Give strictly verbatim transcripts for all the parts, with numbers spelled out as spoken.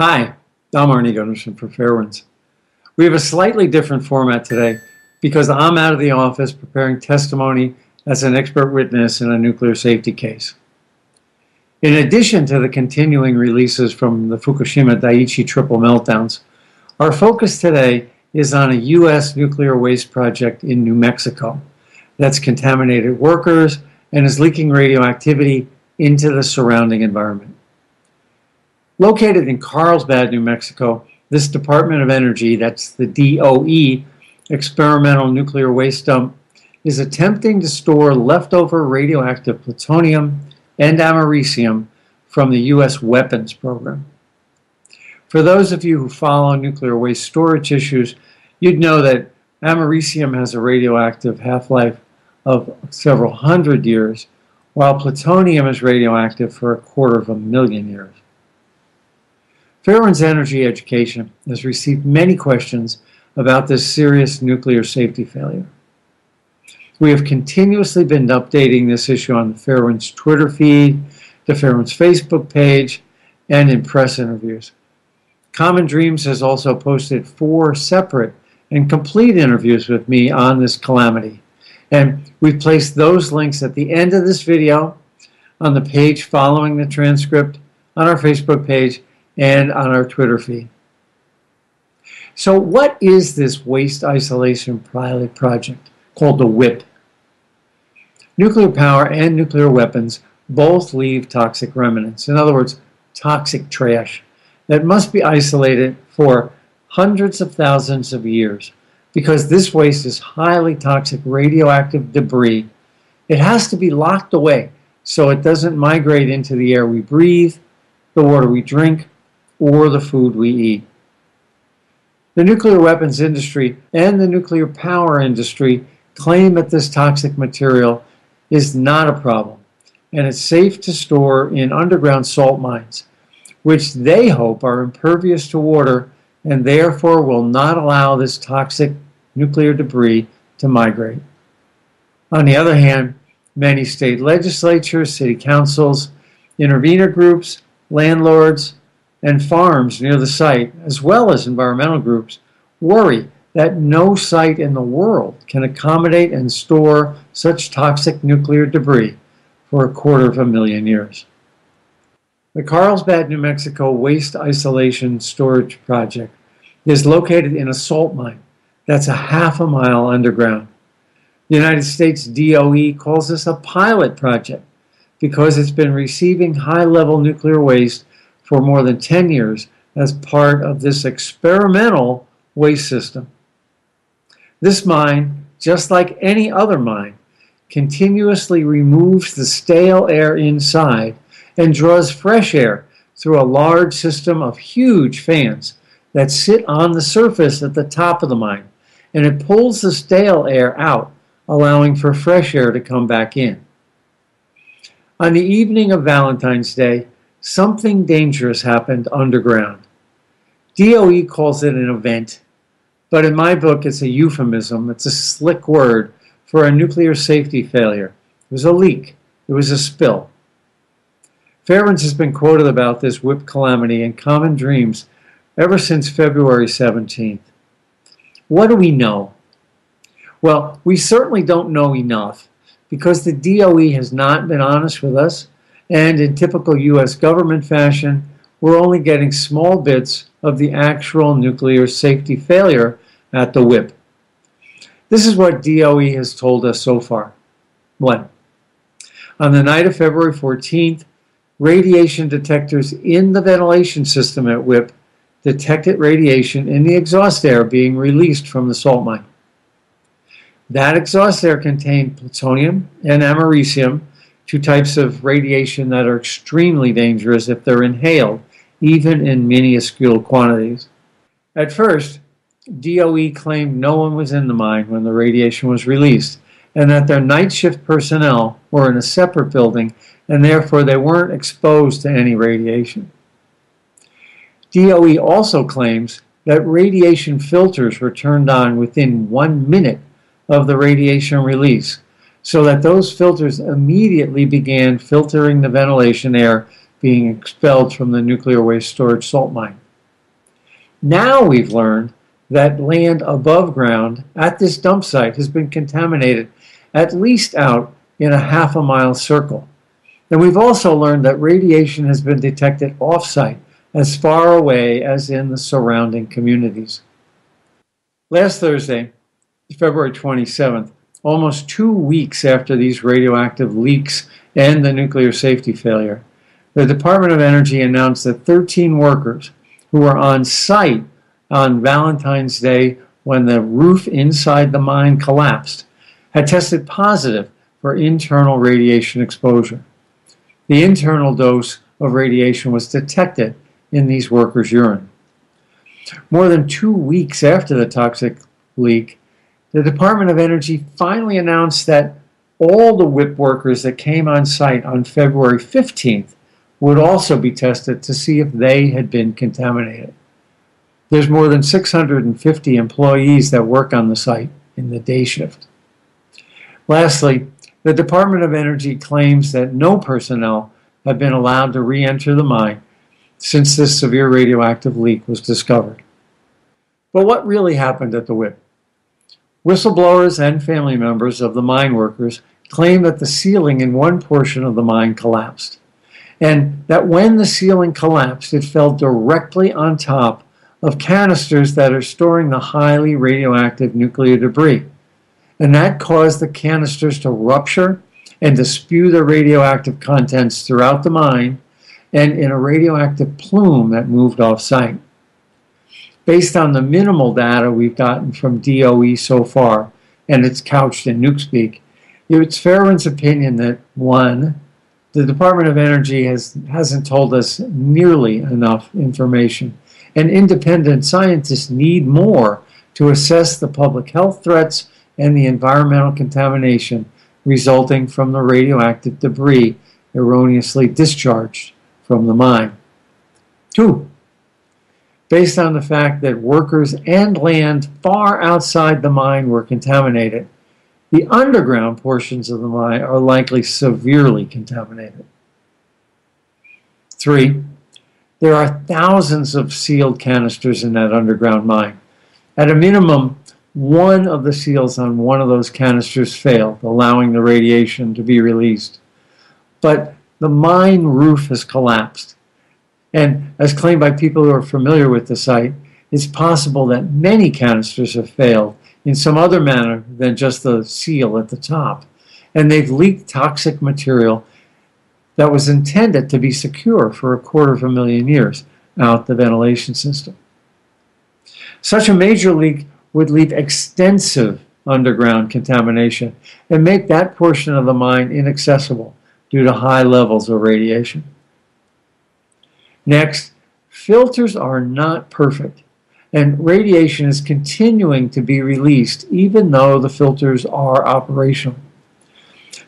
Hi, I'm Arnie Gundersen for Fairwinds. We have a slightly different format today because I'm out of the office preparing testimony as an expert witness in a nuclear safety case. In addition to the continuing releases from the Fukushima Daiichi triple meltdowns, our focus today is on a U S nuclear waste project in New Mexico that's contaminated workers and is leaking radioactivity into the surrounding environment. Located in Carlsbad, New Mexico, this Department of Energy, that's the D O E, experimental nuclear waste dump, is attempting to store leftover radioactive plutonium and americium from the U S weapons program. For those of you who follow nuclear waste storage issues, you'd know that americium has a radioactive half-life of several hundred years, while plutonium is radioactive for a quarter of a million years. Fairwinds Energy Education has received many questions about this serious nuclear safety failure. We have continuously been updating this issue on the Fairwinds Twitter feed, the Fairwinds Facebook page, and in press interviews. Common Dreams has also posted four separate and complete interviews with me on this calamity, and we've placed those links at the end of this video, on the page following the transcript, on our Facebook page, and on our Twitter feed. So what is this waste isolation pilot project called the WIPP? Nuclear power and nuclear weapons both leave toxic remnants, in other words, toxic trash, that must be isolated for hundreds of thousands of years. Because this waste is highly toxic radioactive debris, it has to be locked away so it doesn't migrate into the air we breathe, the water we drink, or the food we eat. The nuclear weapons industry and the nuclear power industry claim that this toxic material is not a problem, and it's safe to store in underground salt mines, which they hope are impervious to water and therefore will not allow this toxic nuclear debris to migrate. On the other hand, many state legislatures, city councils, intervenor groups, landlords, and farms near the site, as well as environmental groups, worry that no site in the world can accommodate and store such toxic nuclear debris for a quarter of a million years. The Carlsbad, New Mexico Waste Isolation Storage Project is located in a salt mine that's a half a mile underground. The United States D O E calls this a pilot project because it's been receiving high-level nuclear waste for more than ten years as part of this experimental waste system. This mine, just like any other mine, continuously removes the stale air inside and draws fresh air through a large system of huge fans that sit on the surface at the top of the mine, and it pulls the stale air out, allowing for fresh air to come back in. On the evening of Valentine's Day, something dangerous happened underground. D O E calls it an event, but in my book it's a euphemism, it's a slick word for a nuclear safety failure. It was a leak, it was a spill. Fairwinds has been quoted about this WIPP calamity in Common Dreams ever since February seventeenth. What do we know? Well, we certainly don't know enough because the D O E has not been honest with us, and in typical U S government fashion, we're only getting small bits of the actual nuclear safety failure at the WIPP. This is what D O E has told us so far. One, on the night of February fourteenth, radiation detectors in the ventilation system at WIPP detected radiation in the exhaust air being released from the salt mine. That exhaust air contained plutonium and americium, two types of radiation that are extremely dangerous if they're inhaled, even in minuscule quantities. At first, D O E claimed no one was in the mine when the radiation was released, and that their night shift personnel were in a separate building and therefore they weren't exposed to any radiation. D O E also claims that radiation filters were turned on within one minute of the radiation release, so that those filters immediately began filtering the ventilation air being expelled from the nuclear waste storage salt mine. Now we've learned that land above ground at this dump site has been contaminated at least out in a half a mile circle. And we've also learned that radiation has been detected off-site as far away as in the surrounding communities. Last Thursday, February twenty-seventh, almost two weeks after these radioactive leaks and the nuclear safety failure, the Department of Energy announced that thirteen workers who were on site on Valentine's Day when the roof inside the mine collapsed had tested positive for internal radiation exposure. The internal dose of radiation was detected in these workers' urine. More than two weeks after the toxic leak, the Department of Energy finally announced that all the W I P P workers that came on site on February fifteenth would also be tested to see if they had been contaminated. There's more than six hundred fifty employees that work on the site in the day shift. Lastly, the Department of Energy claims that no personnel have been allowed to re-enter the mine since this severe radioactive leak was discovered. But what really happened at the W I P P? Whistleblowers and family members of the mine workers claim that the ceiling in one portion of the mine collapsed, and that when the ceiling collapsed, it fell directly on top of canisters that are storing the highly radioactive nuclear debris, and that caused the canisters to rupture and to spew the radioactive contents throughout the mine and in a radioactive plume that moved off-site. Based on the minimal data we've gotten from D O E so far, and it's couched in nuke speak, it's Fairwinds' opinion that, one, the Department of Energy has, hasn't told us nearly enough information, and independent scientists need more to assess the public health threats and the environmental contamination resulting from the radioactive debris erroneously discharged from the mine. Two, based on the fact that workers and land far outside the mine were contaminated, the underground portions of the mine are likely severely contaminated. Three, there are thousands of sealed canisters in that underground mine. At a minimum, one of the seals on one of those canisters failed, allowing the radiation to be released. But the mine roof has collapsed. And as claimed by people who are familiar with the site, it's possible that many canisters have failed in some other manner than just the seal at the top. And they've leaked toxic material that was intended to be secure for a quarter of a million years out the ventilation system. Such a major leak would leave extensive underground contamination and make that portion of the mine inaccessible due to high levels of radiation. Next, filters are not perfect, and radiation is continuing to be released even though the filters are operational.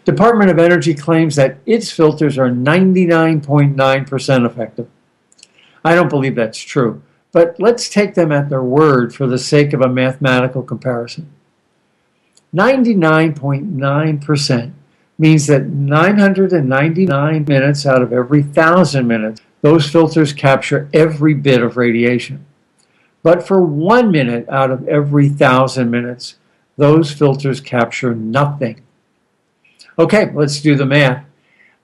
Department of Energy claims that its filters are ninety-nine point nine percent effective. I don't believe that's true, but let's take them at their word for the sake of a mathematical comparison. ninety-nine point nine percent means that nine hundred ninety-nine minutes out of every one thousand minutes, those filters capture every bit of radiation. But for one minute out of every one thousand minutes, those filters capture nothing. Okay, let's do the math.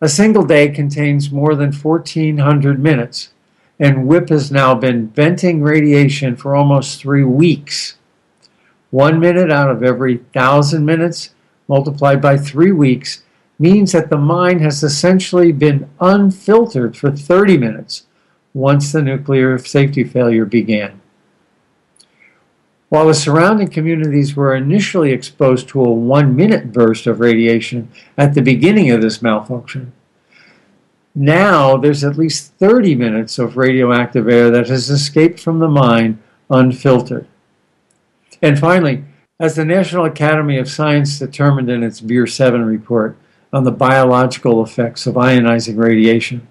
A single day contains more than fourteen hundred minutes, and W I P P has now been venting radiation for almost three weeks. One minute out of every thousand minutes multiplied by three weeks means that the mine has essentially been unfiltered for thirty minutes once the nuclear safety failure began. While the surrounding communities were initially exposed to a one-minute burst of radiation at the beginning of this malfunction, now there's at least thirty minutes of radioactive air that has escaped from the mine unfiltered. And finally, as the National Academy of Science determined in its B E I R seven report on the biological effects of ionizing radiation,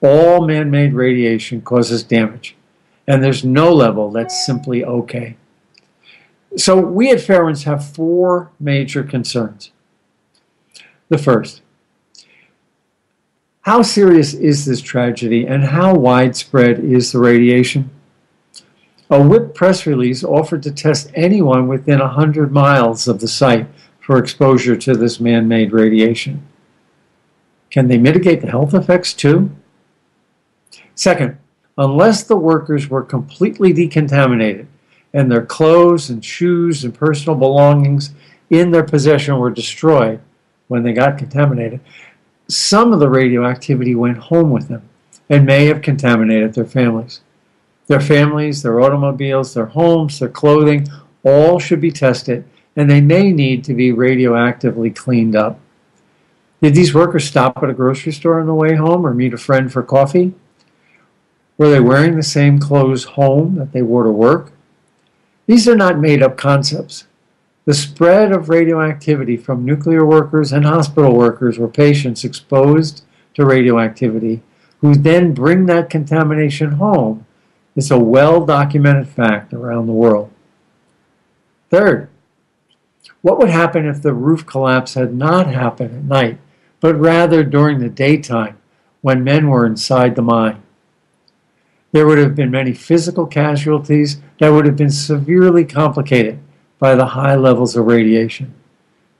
all man-made radiation causes damage, and there's no level that's simply okay. So we at Fairwinds have four major concerns. The first, how serious is this tragedy and how widespread is the radiation? A WIPP press release offered to test anyone within one hundred miles of the site for exposure to this man-made radiation. Can they mitigate the health effects too? Second, unless the workers were completely decontaminated and their clothes and shoes and personal belongings in their possession were destroyed when they got contaminated, some of the radioactivity went home with them and may have contaminated their families. Their families, their automobiles, their homes, their clothing, all should be tested, and they may need to be radioactively cleaned up. Did these workers stop at a grocery store on the way home or meet a friend for coffee? Were they wearing the same clothes home that they wore to work? These are not made-up concepts. The spread of radioactivity from nuclear workers and hospital workers or patients exposed to radioactivity who then bring that contamination home is a well-documented fact around the world. Third, what would happen if the roof collapse had not happened at night, but rather during the daytime when men were inside the mine? There would have been many physical casualties that would have been severely complicated by the high levels of radiation.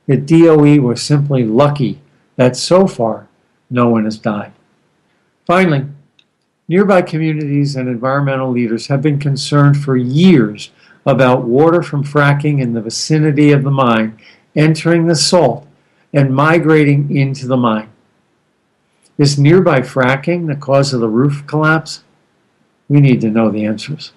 The D O E was simply lucky that so far no one has died. Finally, nearby communities and environmental leaders have been concerned for years about water from fracking in the vicinity of the mine entering the salt and migrating into the mine. Is nearby fracking the cause of the roof collapse? We need to know the answers.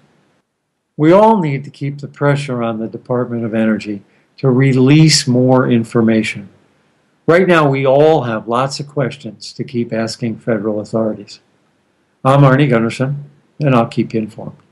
We all need to keep the pressure on the Department of Energy to release more information. Right now, we all have lots of questions to keep asking federal authorities. I'm Arnie Gundersen, and I'll keep you informed.